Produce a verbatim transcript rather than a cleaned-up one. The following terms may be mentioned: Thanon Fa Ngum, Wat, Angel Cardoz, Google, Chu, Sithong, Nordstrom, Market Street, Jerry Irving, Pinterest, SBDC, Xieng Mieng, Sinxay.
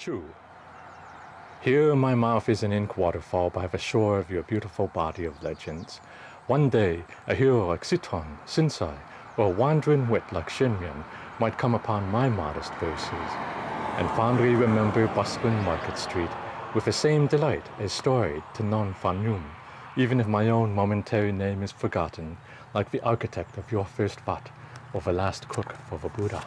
Chu. Here my mouth is an ink waterfall by the shore of your beautiful body of legends. One day, a hero like Sithong, Sinxay, or a wandering wit like Xieng Mieng might come upon my modest verses, and fondly remember bustling Market Street with the same delight as storied Thanon Fa Ngum, even if my own momentary name is forgotten, like the architect of your first Wat, or the last cook for the Buddha.